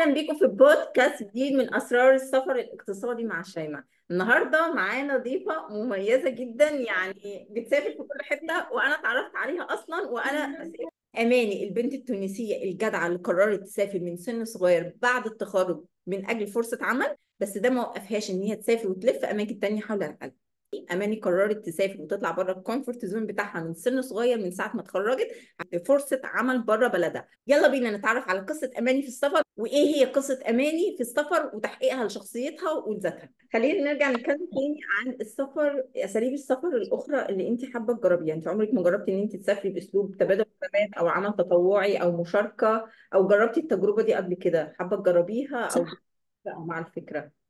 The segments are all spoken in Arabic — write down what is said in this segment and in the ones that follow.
اهلا بيكم في البودكاست جديد من اسرار السفر الاقتصادي مع شيماء. النهارده معانا ضيفه مميزه جدا، يعني بتسافر في كل حته وانا اتعرفت عليها اصلا، وانا اماني البنت التونسيه الجدعه اللي قررت تسافر من سن صغير بعد التخرج من اجل فرصه عمل، بس ده ما وقفهاش ان هي تسافر وتلف اماكن تانية حول العالم. اماني قررت تسافر وتطلع بره الكومفورت زون بتاعها من سن صغير، من ساعه ما اتخرجت فرصه عمل بره بلدها. يلا بينا نتعرف على قصه اماني في السفر، وايه هي قصه اماني في السفر وتحقيقها لشخصيتها ولذاتها. خلينا نرجع نتكلم تاني عن السفر، اساليب السفر الاخرى اللي انت حابه تجربيها. انت عمرك ما جربتي ان انت تسافري باسلوب تبادل خدمات او عمل تطوعي او مشاركه، او جربتي التجربه دي قبل كده؟ حابه تجربيها او مع الفكره؟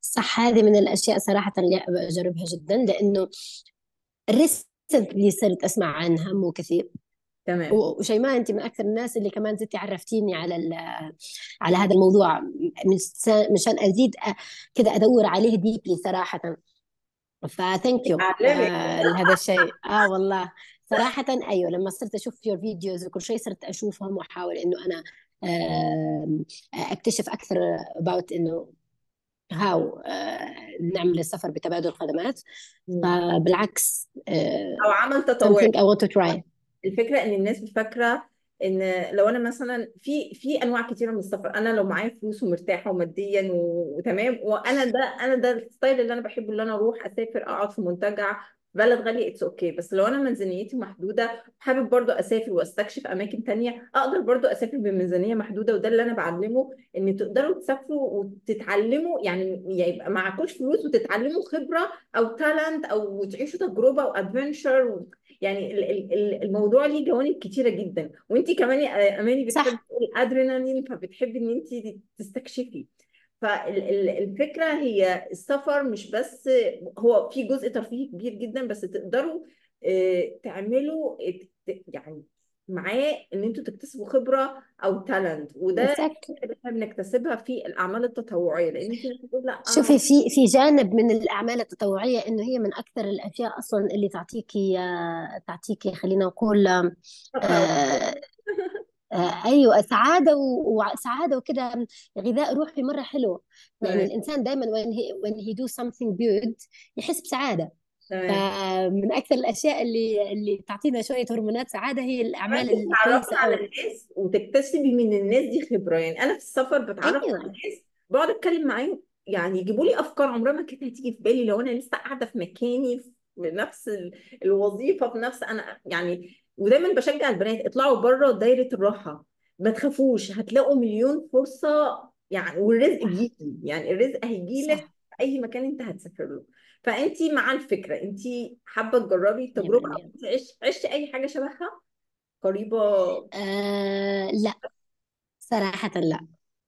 صح، هذه من الأشياء صراحة اللي أجربها جدا، لأنه ريسنتلي صرت أسمع عنها مو كثير. تمام. وشيماء أنت من أكثر الناس اللي كمان زدتي عرفتيني على هذا الموضوع، مشان أزيد كده أدور عليه ديبلي صراحة. فثانك يو لهذا الشيء. والله صراحة أيوه، لما صرت أشوف يور فيديوز وكل شيء صرت أشوفهم وأحاول إنه أنا أكتشف أكثر about إنه هاو نعمل السفر بتبادل خدمات. بالعكس أو عمل تطوعي. الفكرة إن الناس بتفكرة إن لو أنا مثلا في أنواع كتيرة من السفر، أنا لو معايا فلوس ومرتاحة وماديا وتمام، وأنا ده الستايل اللي أنا بحبه، اللي أنا أروح أسافر أقعد في منتجع بلد غالي اتس اوكي. بس لو انا ميزانيتي محدوده حابب برضو اسافر واستكشف اماكن تانية، اقدر برضو اسافر بميزانيه محدوده. وده اللي انا بعلمه، ان تقدروا تسافروا وتتعلموا، يعني يبقى معكوش فلوس وتتعلموا خبره او تالنت، او تعيشوا تجربه وادفنشر. يعني الموضوع ليه جوانب كتيره جدا، وانت كمان يا اماني بتحبي الادرينالين، فبتحبي ان انت تستكشفي. فالفكرة هي السفر مش بس هو في جزء ترفيهي كبير جدا، بس تقدروا تعملوا يعني معاه ان انتوا تكتسبوا خبرة او تالنت، وده احنا بنكتسبها في الاعمال التطوعية. لان شوفي في جانب من الاعمال التطوعية انه هي من اكثر الاشياء اصلا اللي تعطيكي خلينا نقول ايوه سعاده وسعاده وكده، غذاء روحي مره حلو. يعني الانسان دائما when he do something good يحس بسعاده. فمن اكثر الاشياء اللي تعطينا شويه هرمونات سعاده هي الاعمال اللي بتعرف على الناس وتكتسبي من الناس دي خبره. يعني انا في السفر بتعرف على الناس، بقعد اتكلم معاهم، يعني يجيبوا لي افكار عمرها ما كانت هتيجي في بالي لو انا لسه قاعده في مكاني بنفس الوظيفه بنفس انا. يعني ودايما بشجع البنات اطلعوا بره دايره الراحه، ما تخافوش، هتلاقوا مليون فرصه. يعني والرزق بيجي، يعني الرزق هيجيلك في اي مكان انت هتسافر له. فانت مع الفكره، انت حابه تجربي التجربه او عشتي اي حاجه شبهها قريبه؟ لا صراحه لا.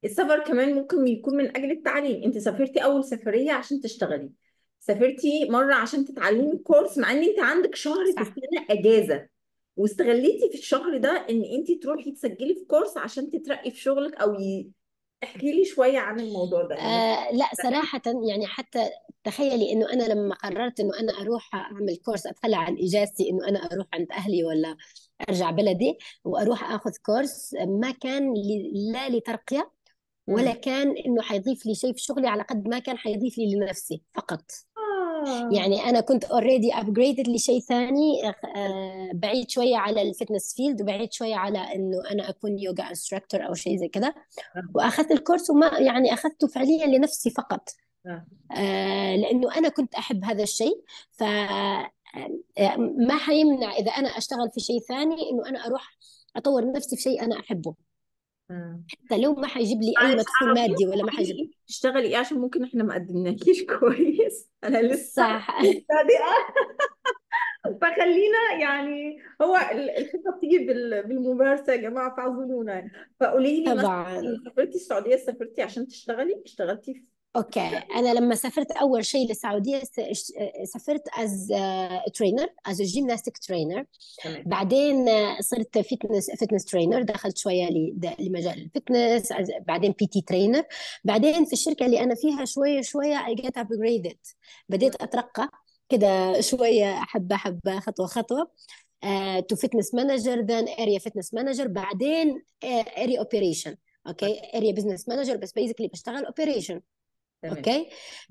السفر كمان ممكن يكون من اجل التعليم. انت سافرتي اول سفريه عشان تشتغلي، سافرتي مره عشان تتعلمي كورس، مع ان انت عندك شهر تستنى اجازه، واستغليتي في الشهر ده ان انت تروحي تسجلي في كورس عشان تترقي في شغلك. احكي لي شويه عن الموضوع ده. لا صراحه، يعني حتى تخيلي انه انا لما قررت انه انا اروح اعمل كورس، اتخلى عن اجازتي انه انا اروح عند اهلي ولا ارجع بلدي واروح اخذ كورس، ما كان لا لترقيه ولا كان انه حيضيف لي شيء في شغلي، على قد ما كان حيضيف لي لنفسي فقط. يعني أنا كنت already upgraded لشيء ثاني، بعيد شوية على الفتنس فيلد، وبعيد شوية على إنه أنا أكون يوغا instructor أو شيء زي كده. وأخذت الكورس وما يعني أخذته فعليا لنفسي فقط، لأنه أنا كنت أحب هذا الشيء. فما حيمنع إذا أنا أشتغل في شيء ثاني إنه أنا أروح أطور نفسي في شيء أنا أحبه، حتى لو ما حيجيب لي اي مدخول مادي ولا ما حيجيب. تشتغلي ايه عشان ممكن احنا ما قدمناكيش كويس؟ انا لسه صادقه. فخلينا يعني هو الخطه بتيجي بالممارسه يا جماعه، فاعذرونا. فقولي لي مثلا سافرتي السعوديه، سافرتي عشان تشتغلي؟ اشتغلتي في اوكي. انا لما سافرت اول شيء للسعوديه سافرت از ترينر، از جيمناستيك ترينر. بعدين صرت فيتنس ترينر، دخلت شويه لمجال الفتنس، بعدين بي تي ترينر. بعدين في الشركه اللي انا فيها شويه شويه اي جيت ابجريدد، بديت اترقى كده شويه، حبه حبه، خطوه خطوه، تو فيتنس مانجر، ذن اريا فيتنس مانجر، بعدين اريا اوبريشن. اوكي اريا بزنس مانجر، بس بيزكلي بشتغل اوبريشن. اوكي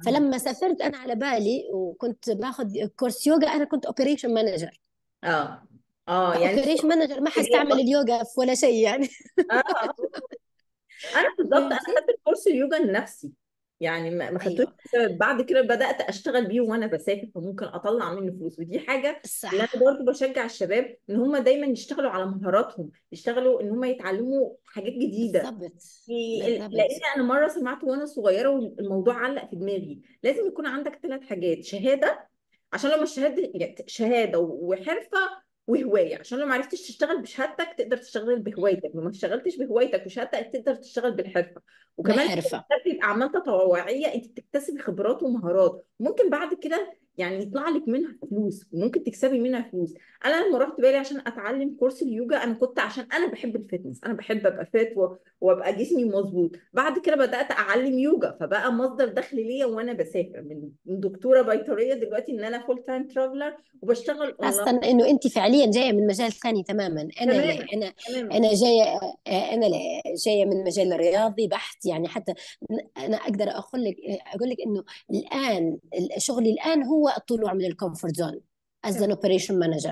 فلما سافرت انا على بالي وكنت باخذ كورس يوجا، انا كنت اوبريشن مانجر. اه يعني اوبريشن مانجر ما حستعمل اليوجا في ولا شيء يعني. انا بالضبط، انا خدت الكورس اليوجا لنفسي يعني، ما خدتوش ايوه بعد كده بدات اشتغل بيه وانا بسافر، فممكن اطلع منه فلوس. ودي حاجه اللي صح انا برضه بشجع الشباب ان هم دايما يشتغلوا على مهاراتهم، يشتغلوا ان هم يتعلموا حاجات جديده. بالضبط لان بالضبط انا مره سمعت وانا صغيره والموضوع علق في دماغي، لازم يكون عندك 3 حاجات: شهاده، عشان لو مش شهاده يعني شهاده وحرفه وهوايه، عشان لو ما عرفتش تشتغل بشهادتك تقدر تشتغل بهوايتك، وما اشتغلتش بهوايتك وشهادتك تقدر تشتغل بالحرفه. وكمان بحرفة. بتكتسب اعمال تطوعيه، انت بتكتسبي خبرات ومهارات ممكن بعد كده يعني يطلع لك منها فلوس، وممكن تكسبي منها فلوس. انا لما رحت بالي عشان اتعلم كورس اليوجا، انا كنت عشان انا بحب الفتنس، انا بحب ابقى فات وابقى جسمي مظبوط. بعد كده بدات اعلم يوجا، فبقى مصدر دخل ليا وانا بسافر، من دكتوره بيطريه دلوقتي ان انا فول تايم ترافلر وبشتغل اونلاين. اصلا انه انت فعليا جايه من مجال ثاني تماما. انا لا، تماما انا تماما انا جايه انا لا جايه من مجال رياضي بحت يعني. حتى انا اقدر اقول لك انه الان شغلي الان هو الطلوع من الكومفورت زون as an operation manager.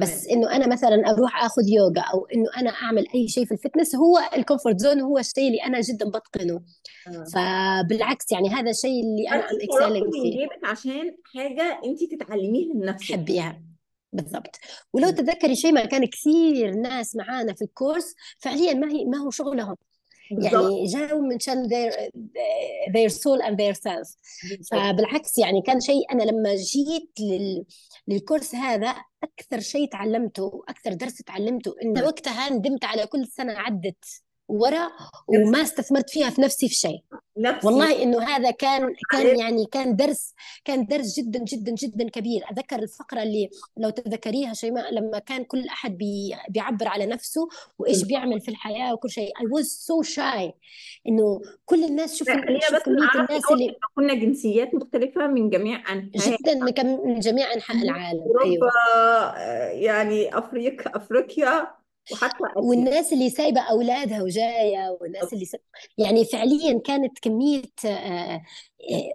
بس تمام انه انا مثلا اروح اخذ يوجا او انه انا اعمل اي شيء في الفتنس، هو الكومفورت زون، هو الشيء اللي انا جدا بتقنه. تمام. فبالعكس يعني هذا الشيء اللي انا ام خدتي اكسلينج صرفتي من فيه، جيبك عشان حاجه انت تتعلميها لنفسك. حبيها بالضبط. ولو مم. تتذكري شيء، ما كان كثير ناس معانا في الكورس فعليا ما هو شغلهم بالظبط يعني، جاوا من شان their soul and their self. بالظبط فبالعكس يعني كان شيء. أنا لما جيت للكورس هذا، أكثر شيء تعلمته وأكثر درس تعلمته إن وقتها ندمت على كل سنة عدت ورا وما استثمرت فيها في نفسي في شيء. نفسي والله انه هذا كان عليك. يعني كان درس جدا جدا جدا كبير. اتذكر الفقره اللي لو تتذكريها شيماء، لما كان كل احد بيعبر على نفسه وايش بيعمل في الحياه وكل شيء. I was so shy انه كل الناس، شوف خلينا شوف بس كميه نعرف الناس الأول اللي إن كنا جنسيات مختلفة من جميع أنحاء جدا من جميع انحاء العالم. أوروبا، ايوه يعني أفريقيا، وحتى آسيا. والناس اللي سايبة أولادها وجاية، والناس اللي يعني فعليا كانت كمية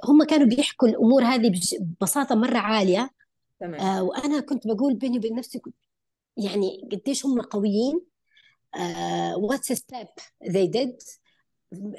هم كانوا بيحكوا الأمور هذه ببساطة مرة عالية. تمام وأنا كنت بقول بيني وبين نفسي يعني قديش هم قويين. what's a step they did.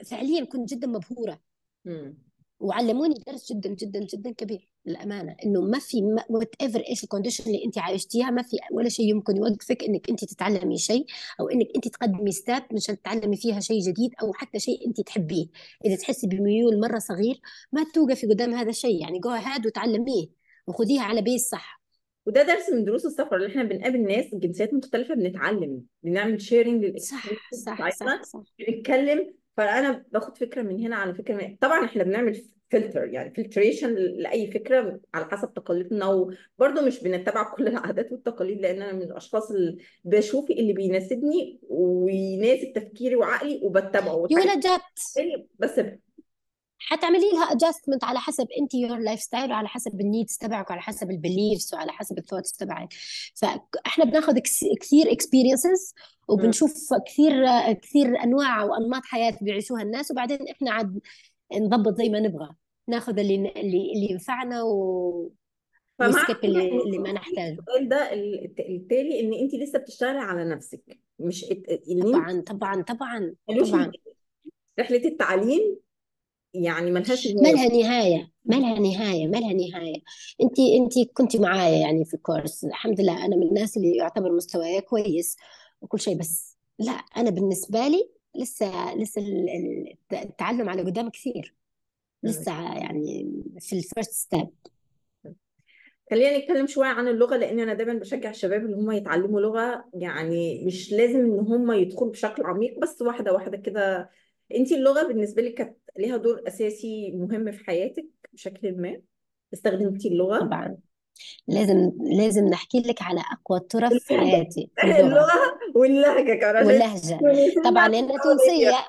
فعليا كنت جدا مبهورة، مم. وعلموني درس جدا جدا جدا كبير للأمانة، إنه ما في whatever إيش الكونديشن اللي أنت عايشتيها، ما في ولا شيء يمكن يوقفك إنك أنت تتعلمي شيء، أو إنك أنت تقدمي ستاب مشان تتعلمي فيها شيء جديد، أو حتى شيء أنت تحبيه. إذا تحسي بميول مرة صغير ما توقفي قدام هذا الشيء يعني، جو هاد وتعلميه وخديها على بيس صح. وده درس من دروس السفر، اللي احنا بنقابل ناس جنسيات مختلفة، بنتعلم، بنعمل شيرنج للإكسبيرينس صح صح صح بتاعتنا، صح بنتكلم. فانا باخد فكره من هنا على فكره طبعا احنا بنعمل فلتر يعني فلتريشن لاي فكره على حسب تقاليدنا، وبرده مش بنتبع كل العادات والتقاليد، لان انا من الاشخاص اللي بشوف اللي بيناسبني ويناسب تفكيري وعقلي وبتبعه، يو ويل والحاجات ادابت، التانية بس حتعملي لها ادجستمنت على حسب انت يور لايف ستايل، وعلى حسب النيدز تبعك، وعلى حسب البيليفز، وعلى حسب الثوتس تبعك. فاحنا بناخذ كثير اكسبيرينسز، مم. وبنشوف كثير كثير انواع وانماط حياه بيعيشوها الناس، وبعدين احنا عاد نضبط زي ما نبغى، ناخذ اللي ينفعنا فمعنى ونسكيب اللي ما نحتاجه. السؤال ده التالي، ان انت لسه بتشتغلي على نفسك، مش ان انت طبعا طبعا طبعا ملوش طبعا رحله التعليم يعني ملهاش نهايه. ما لها نهايه. انت كنت معايا يعني في الكورس، الحمد لله انا من الناس اللي يعتبر مستواي كويس وكل شيء، بس لا، انا بالنسبه لي لسه التعلم على قدام كثير، مم. لسه يعني في الفيرست ستيب. خلينا نتكلم شويه عن اللغه، لان انا دايما بشجع الشباب ان هم يتعلموا لغه، يعني مش لازم ان هم يدخلوا بشكل عميق، بس واحده واحده كده. انت اللغه بالنسبه لك كانت ليها دور اساسي مهم في حياتك بشكل ما؟ استخدمتي اللغه؟ طبعا لازم نحكي لك على اقوى طرف حياتي في اللغه اللغه واللهجه كمان، عشان واللهجه. تونسيين طبعا انا تونسيه، عربيه.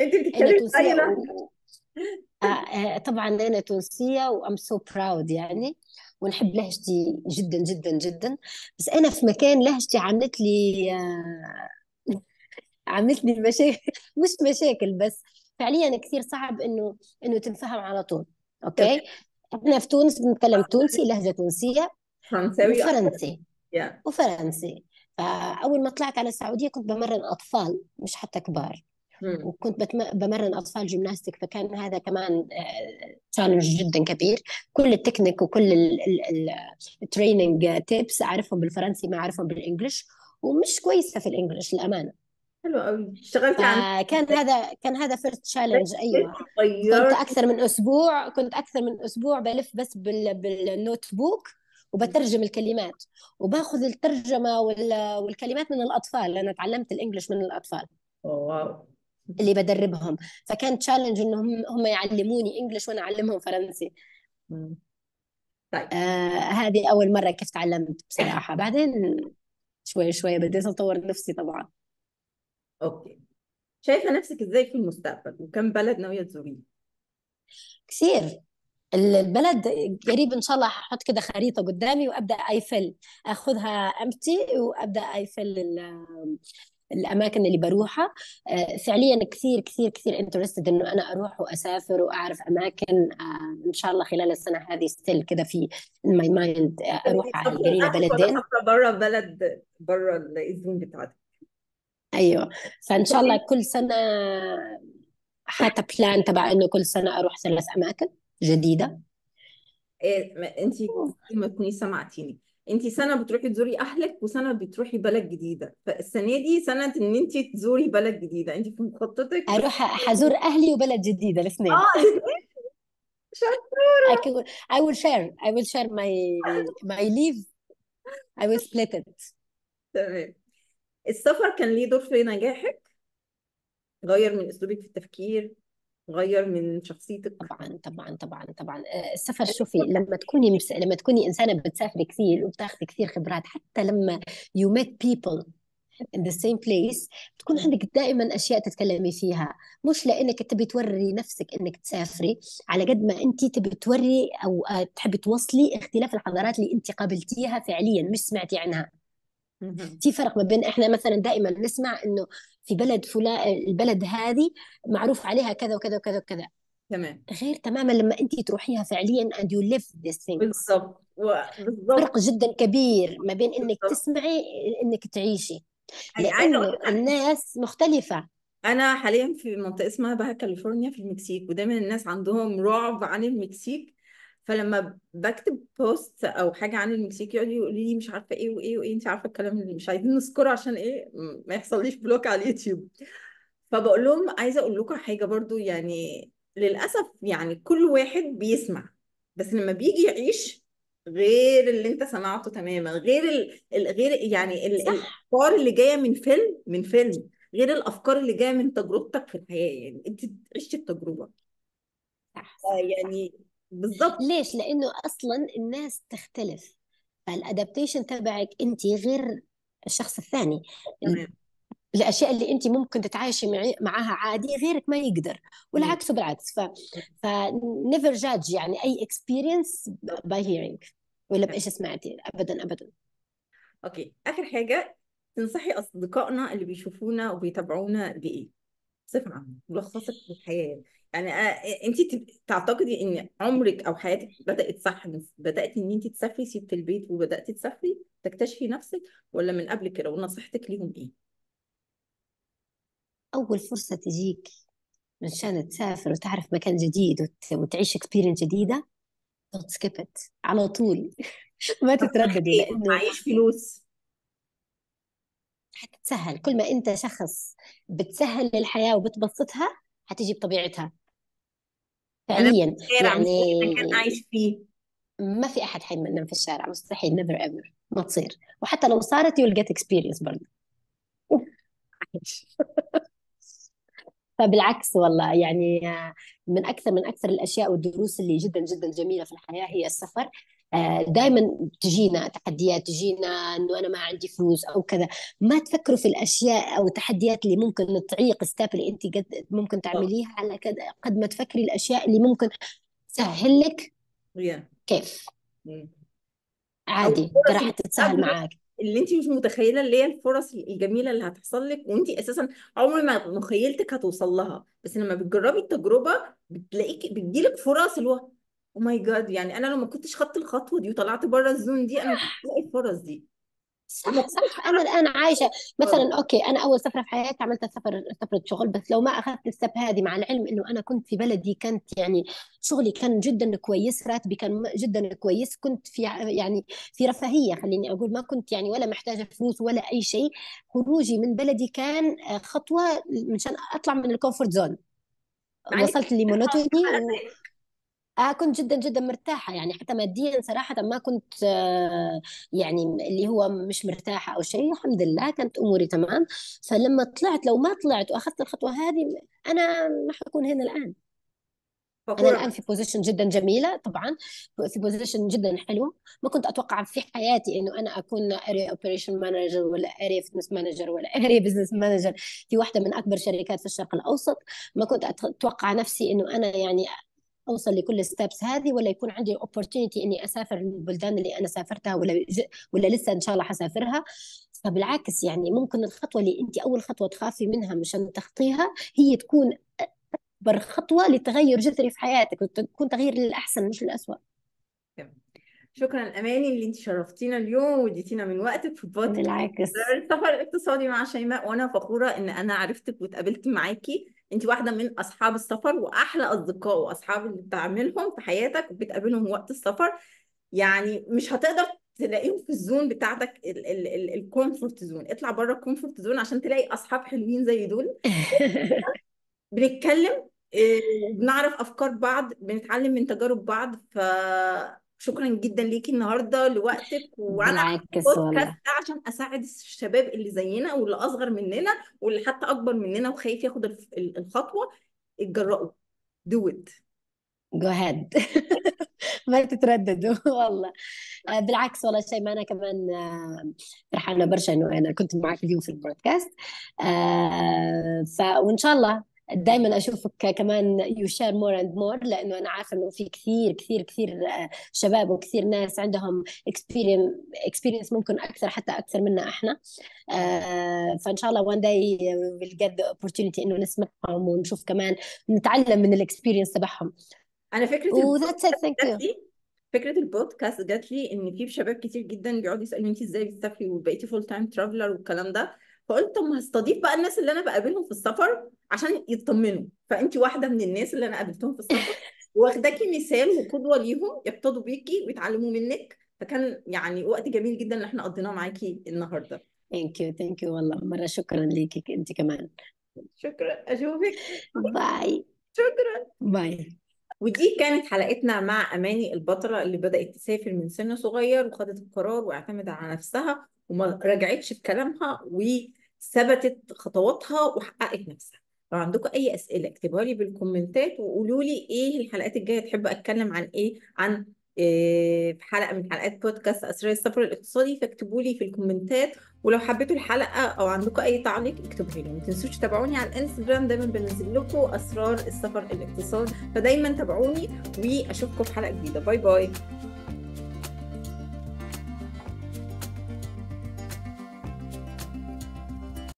انت انا بتتكلمي اي تونسيه لهجه؟ طبعا انا تونسيه وام سو براود يعني، ونحب لهجتي جدا جدا جدا. بس انا في مكان لهجتي عملت لي عملت لي مشاكل مش مشاكل بس فعليا كثير صعب انه تنفهم على طول. طب اوكي، احنا في تونس بنتكلم تونسي، لهجه تونسيه، فرنساوي أكتر. وفرنسي يا وفرنسي فاول ما طلعت على السعوديه كنت بمرن اطفال مش حتى كبار، مم. وكنت بمرن اطفال جيمناستيك، فكان هذا كمان تشالنج جدا كبير. كل التكنيك وكل التريننج تيبس اعرفهم بالفرنسي ما اعرفهم بالانجلش، ومش كويسه في الانجلش للامانه. حلو قوي. اشتغلت عن كان هذا فيرست تشالنج. ايوه، كنت غيرت. اكثر من اسبوع، بلف بس بالنوت بوك وبترجم الكلمات، وباخذ الترجمه والكلمات من الاطفال، لان تعلمت الانجليش من الاطفال واو. اللي بدربهم. فكان تشالنج انهم هم يعلموني انجليش وانا اعلمهم فرنسي. مم. طيب هذه اول مره كيف تعلمت بصراحه. بعدين شوي شوي بديت اطور نفسي طبعا. اوكي، شايفه نفسك ازاي في المستقبل، وكم بلد ناويه تزوريه؟ كثير البلد قريب ان شاء الله، هحط كده خريطه قدامي وابدا ايفل اخذها امتي، وابدا ايفل الاماكن اللي بروحها. فعليا كثير كثير كثير انترستد انه انا اروح واسافر واعرف اماكن. ان شاء الله خلال السنه هذه ستيل كده في ماي مايند اروح على طب الجنينه الأكل ولا بلدين. حتى بره بلد، بره الزون بتاعتك؟ ايوه، فان شاء الله كل سنه حتى بلان تبع انه كل سنه اروح 3 اماكن جديده. إيه، ما انت ما تكوني سمعتيني. انت سنه بتروحي تزوري اهلك، وسنه بتروحي بلد جديده، فالسنه دي سنه ان انت تزوري بلد جديده. انت في مخططك اروح حزور اهلي وبلد جديده الاثنين. شطوره. I will share my leave. I will split it. تمام. السفر كان ليه دور في نجاحك؟ غير من اسلوبك في التفكير، غير من شخصيتك. طبعا طبعا طبعا طبعا. السفر، شوفي، لما تكوني انسانه بتسافري كثير وبتاخذي كثير خبرات، حتى لما you meet people in the same place بتكون عندك دائما اشياء تتكلمي فيها. مش لانك تبي توري نفسك انك تسافري على قد ما انت تبي توري او تحبي توصلي اختلاف الحضارات اللي انت قابلتيها فعليا، مش سمعتي عنها. في فرق ما بين، احنا مثلا دائما نسمع انه في بلد فلان، البلد هذه معروف عليها كذا وكذا وكذا وكذا، تمام. غير تماما لما انت تروحيها فعليا and you live these things. بالظبط بالظبط فرق جدا كبير ما بين انك بالظبط. تسمعي انك تعيشي، يعني عايزه اقول لانه لك الناس مختلفة. انا حاليا في منطقه اسمها باها كاليفورنيا في المكسيك، ودايما الناس عندهم رعب عن المكسيك. فلما بكتب بوست او حاجه عن المكسيك يقعدوا يقولوا لي مش عارفه ايه وايه وايه، انت عارفه الكلام اللي مش عايزين نذكره عشان ايه ما يحصليش بلوك على اليوتيوب. فبقول لهم عايزه اقول لكم حاجه برضو، يعني للاسف يعني كل واحد بيسمع، بس لما بيجي يعيش غير اللي انت سمعته تماما، غير غير يعني صح. الافكار اللي جايه من فيلم غير الافكار اللي جايه من تجربتك في الحياه. يعني انت عشت التجربه صح صح صح يعني بالظبط. ليش؟ لأنه أصلا الناس تختلف، فالأدابتيشن تبعك أنت غير الشخص الثاني. ال- تمام. الأشياء اللي أنت ممكن تتعايشي معاها عادي، غيرك ما يقدر، مم. والعكس بالعكس. ف never judge يعني أي experience by hearing ولا تمام. بإيش سمعتي، أبدا أبدا. اوكي، اخر حاجه تنصحي اصدقائنا اللي بيشوفونا وبيتابعونا بايه بصفه عامه، ملخصك للحياه؟ يعني انت تعتقدي ان عمرك او حياتك بدات صح، بدات ان انت تسافري، سبت البيت وبدات تسافري تكتشفي نفسك، ولا من قبل كده؟ ونصيحتك ليهم ايه؟ أول فرصة تجيك من شان تسافر وتعرف مكان جديد وتعيش experience جديدة، don't skip it على طول ما تترددي، نصيحتي لأنه معيش فلوس. حتتسهل. كل ما أنت شخص بتسهل الحياة وبتبسطها هتجي بطبيعتها انا فعليا. في الشارع مش يعني في مكان عايش فيه. ما في أحد حيمنن في الشارع، مستحيل، never ever، ما تصير. وحتى لو صارت you'll get experience برضه. عايش. فبالعكس والله يعني من أكثر الأشياء والدروس اللي جدا جدا جميلة في الحياة هي السفر. دائما تجينا تحديات، تجينا انه انا ما عندي فلوس او كذا، ما تفكروا في الاشياء او التحديات اللي ممكن تعيق ستاب اللي انت قد ممكن بالظبط. تعمليها، على قد ما تفكري الاشياء اللي ممكن تسهل لك. Yeah. كيف مم. او عادي الفرص ترى اللي حتتسهل قبلك معاك. اللي انت مش متخيله، اللي هي الفرص الجميله اللي هتحصل لك وانت اساسا عمر ما مخيلتك هتوصل لها، بس لما بتجربي التجربه بتلاقيك بتجيلك فرص اللي هو او ماي جاد، يعني انا لو ما كنتش خدت الخطوه دي وطلعت بره الزون دي انا ما كنتش هلاقي الفرص دي. صح. انا الان عايشه مثلا، اوكي انا اول سفره في حياتي عملتها سفره شغل، بس لو ما اخذت الستب هذه، مع العلم انه انا كنت في بلدي كانت يعني شغلي كان جدا كويس، راتبي كان جدا كويس، كنت في يعني في رفاهيه، خليني اقول ما كنت يعني ولا محتاجه فلوس ولا اي شيء. خروجي من بلدي كان خطوه مشان اطلع من الكومفورت زون، وصلت لمونوتوني كنت جدا جدا مرتاحه، يعني حتى ماديا صراحه ما كنت يعني اللي هو مش مرتاحه او شيء، الحمد لله كانت اموري تمام. فلما طلعت، لو ما طلعت واخذت الخطوه هذه انا ما حكون هنا الان. انا الان في بوزيشن جدا جميله، طبعا في بوزيشن جدا حلو، ما كنت اتوقع في حياتي انه انا اكون اري اوبريشن مانجر ولا اري فيتنس مانجر ولا اري بزنس مانجر في واحده من اكبر شركات في الشرق الاوسط. ما كنت اتوقع نفسي انه انا يعني اوصل لكل الستبس هذه، ولا يكون عندي اوبورتونيتي اني اسافر للبلدان اللي انا سافرتها ولا لسه ان شاء الله حسافرها. فبالعكس يعني ممكن الخطوه اللي انت اول خطوه تخافي منها مشان تخطيها هي تكون اكبر خطوه لتغير جذري في حياتك، وتكون تغيير للاحسن مش للاسوء. شكرا اماني اللي انت شرفتينا اليوم واديتينا من وقتك في بودكاست السفر الاقتصادي مع شيماء، وانا فخوره ان انا عرفتك واتقابلت معاكي. انت واحده من اصحاب السفر واحلى اصدقاء واصحاب اللي بتعملهم في حياتك وبتقابلهم وقت السفر، يعني مش هتقدر تلاقيهم في الزون بتاعتك الكومفورت زون. اطلع بره الكومفورت زون عشان تلاقي اصحاب حلوين زي دول. بنتكلم بنعرف افكار بعض، بنتعلم من تجارب بعض. فشكرا جدا ليكي النهارده لوقتك، وانا بودكاست عشان اساعد الشباب اللي زينا واللي اصغر مننا واللي حتى اكبر مننا وخايف ياخد الخطوه. اتجرأوا، do it go ahead. ما تترددوا والله. بالعكس والله شيماء، انا كمان فرحانه برشا انه انا كنت معك اليوم في البودكاست، وان شاء الله دايما اشوفك كمان you share more and more، لانه انا عارفه انه في كثير كثير كثير شباب وكثير ناس عندهم experience ممكن اكثر، حتى اكثر منا احنا. فان شاء الله one day we'll get the opportunity انه نسمعهم ونشوف كمان نتعلم من الاكسبيرينس تبعهم. انا فكره البودكاست جات لي ان في شباب كتير جدا بيقعدوا يسالوني انت ازاي بتسافري وبقيتي فول تايم ترافلر والكلام ده، فقلت ما هستضيف بقى الناس اللي انا بقابلهم في السفر عشان يطمنوا. فانت واحده من الناس اللي انا قابلتهم في السفر، واخداكي مثال وقدوه ليهم يقتدوا بيكي ويتعلموا منك. فكان يعني وقت جميل جدا اللي احنا قضيناه معاكي النهارده. ثانك يو والله مره، شكرا ليكي انت كمان. شكرا، اشوفك، باي. شكرا، باي. ودي كانت حلقتنا مع اماني البطله اللي بدات تسافر من سن صغير وخدت القرار واعتمدت على نفسها وما رجعتش بكلامها وثبتت خطواتها وحققت نفسها. لو عندكم اي اسئله اكتبوها لي بالكومنتات وقولوا لي ايه الحلقات الجايه تحبوا اتكلم عن ايه، عن حلقه من حلقات بودكاست اسرار السفر الاقتصادي، فاكتبوا لي في الكومنتات. ولو حبيتوا الحلقه او عندكم اي تعليق اكتبوا لي. ما تنسوش تابعوني على الانستغرام، دايما بنزل لكم اسرار السفر الاقتصادي، فدايما تابعوني واشوفكم في حلقه جديده. باي باي.